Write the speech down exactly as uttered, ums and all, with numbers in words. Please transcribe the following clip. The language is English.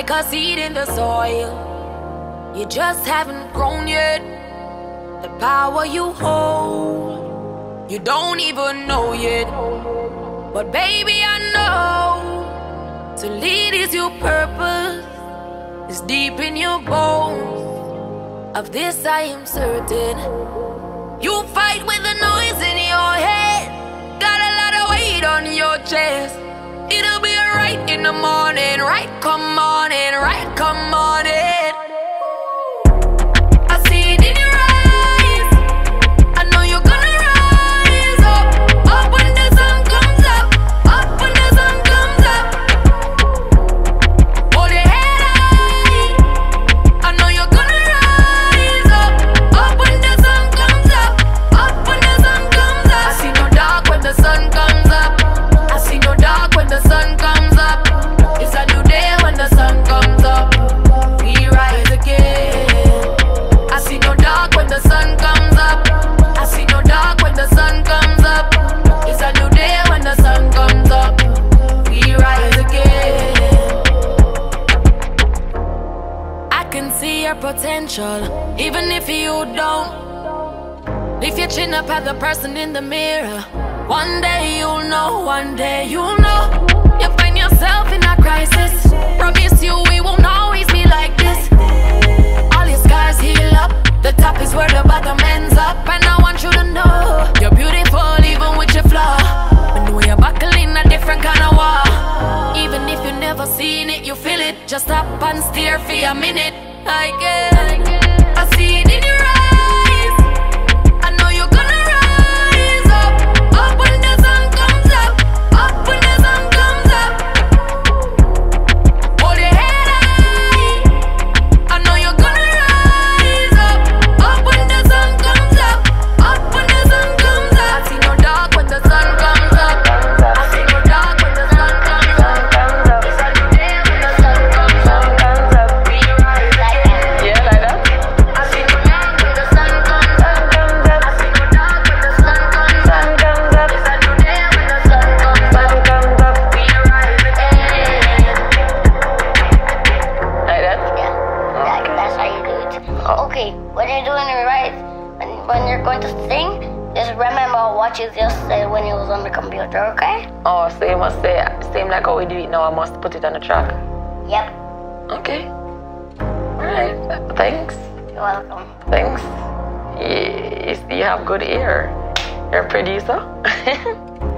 like a seed in the soil. You just haven't grown yet. The power you hold, you don't even know yet. But baby, I know to lead is your purpose. It's deep in your bones. Of this I am certain. You fight with the noise in your head. Got a lot of weight on your chest. It'll be right in the morning. Right, come on in. Right, come on in. Potential, even if you don't lift your chin up at the person in the mirror. One day you'll know, one day you'll know. You'll find yourself in a crisis. Promise you we won't always be like this. All your scars heal up. The top is where the bottom ends up. And I want you to know you're beautiful even with your flaw. But when you're buckling a different kind of war. Even if you've never seen it, you feel it. Just stop and stare for a minute. I guess I see it in your eyes. I must put it on the track. Yep. Okay. Alright. Thanks. You're welcome. Thanks. You have good ear. You're a producer.